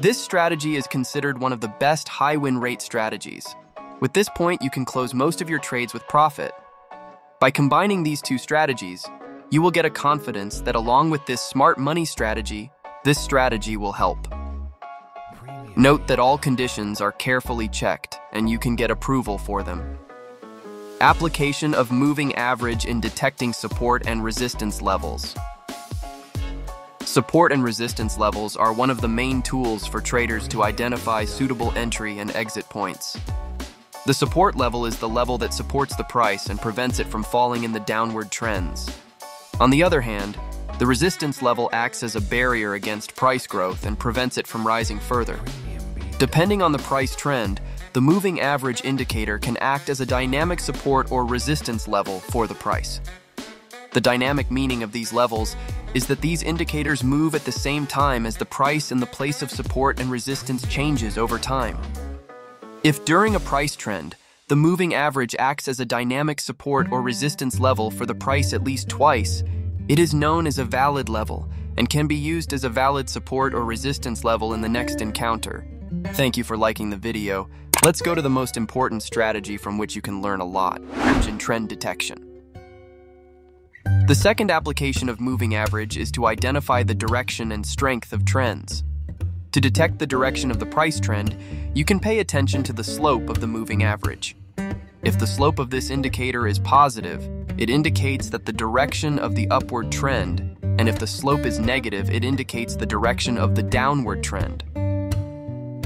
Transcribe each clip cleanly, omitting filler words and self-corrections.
This strategy is considered one of the best high win rate strategies. With this point, you can close most of your trades with profit. By combining these two strategies, you will get a confidence that along with this smart money strategy, this strategy will help. Note that all conditions are carefully checked and you can get approval for them. Application of moving average in detecting support and resistance levels. Support and resistance levels are one of the main tools for traders to identify suitable entry and exit points. The support level is the level that supports the price and prevents it from falling in the downward trends. On the other hand, the resistance level acts as a barrier against price growth and prevents it from rising further. Depending on the price trend, the moving average indicator can act as a dynamic support or resistance level for the price. The dynamic meaning of these levels is that these indicators move at the same time as the price and the place of support and resistance changes over time. If during a price trend, the moving average acts as a dynamic support or resistance level for the price at least twice, it is known as a valid level and can be used as a valid support or resistance level in the next encounter. Thank you for liking the video. Let's go to the most important strategy from which you can learn a lot, in trend detection. The second application of moving average is to identify the direction and strength of trends. To detect the direction of the price trend, you can pay attention to the slope of the moving average. If the slope of this indicator is positive, it indicates that the direction of the upward trend, and if the slope is negative, it indicates the direction of the downward trend.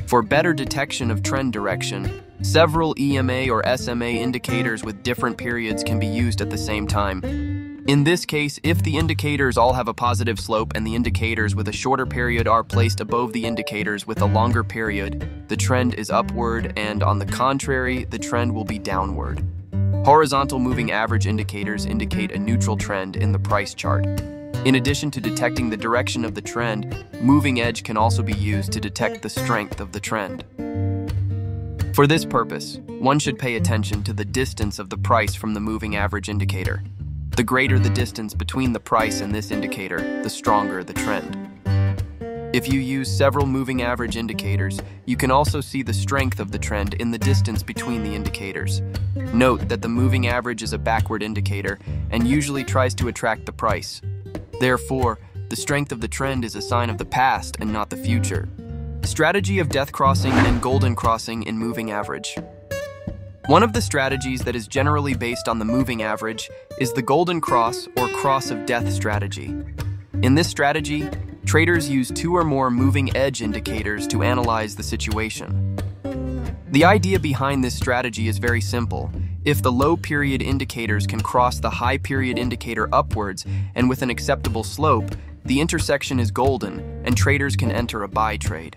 For better detection of trend direction, several EMA or SMA indicators with different periods can be used at the same time. In this case, if the indicators all have a positive slope and the indicators with a shorter period are placed above the indicators with a longer period, the trend is upward and, on the contrary, the trend will be downward. Horizontal moving average indicators indicate a neutral trend in the price chart. In addition to detecting the direction of the trend, moving edge can also be used to detect the strength of the trend. For this purpose, one should pay attention to the distance of the price from the moving average indicator. The greater the distance between the price and this indicator, the stronger the trend. If you use several moving average indicators, you can also see the strength of the trend in the distance between the indicators. Note that the moving average is a backward indicator and usually tries to attract the price. Therefore, the strength of the trend is a sign of the past and not the future. Strategy of death crossing and golden crossing in moving average. One of the strategies that is generally based on the moving average is the golden cross or cross of death strategy. In this strategy, traders use two or more moving edge indicators to analyze the situation. The idea behind this strategy is very simple. If the low period indicators can cross the high period indicator upwards and with an acceptable slope, the intersection is golden and traders can enter a buy trade.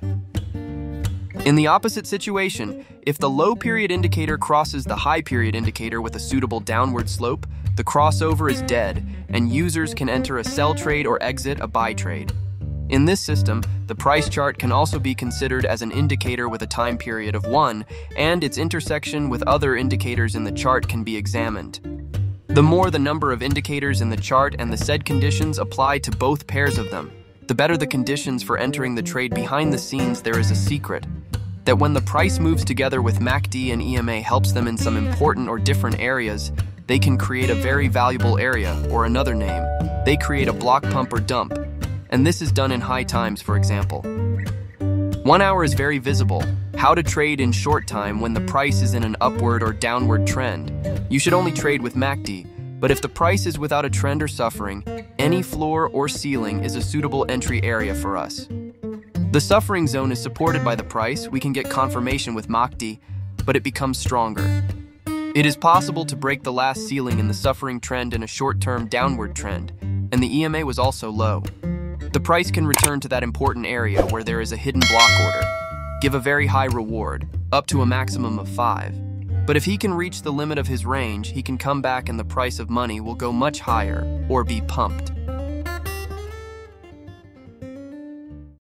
In the opposite situation, if the low period indicator crosses the high period indicator with a suitable downward slope, the crossover is dead and users can enter a sell trade or exit a buy trade. In this system, the price chart can also be considered as an indicator with a time period of 1, and its intersection with other indicators in the chart can be examined. The more the number of indicators in the chart and the said conditions apply to both pairs of them, the better the conditions for entering the trade. Behind the scenes, there is a secret that when the price moves together with MACD and EMA helps them in some important or different areas, they can create a very valuable area or another name. They create a block pump or dump. And this is done in high times, for example. 1 hour is very visible. How to trade in short time when the price is in an upward or downward trend. You should only trade with MACD, but if the price is without a trend or suffering, any floor or ceiling is a suitable entry area for us. The suffering zone is supported by the price. We can get confirmation with MACD, but it becomes stronger. It is possible to break the last ceiling in the suffering trend in a short-term downward trend, and the EMA was also low. The price can return to that important area where there is a hidden block order, give a very high reward, up to a maximum of 5. But if he can reach the limit of his range, he can come back and the price of money will go much higher or be pumped.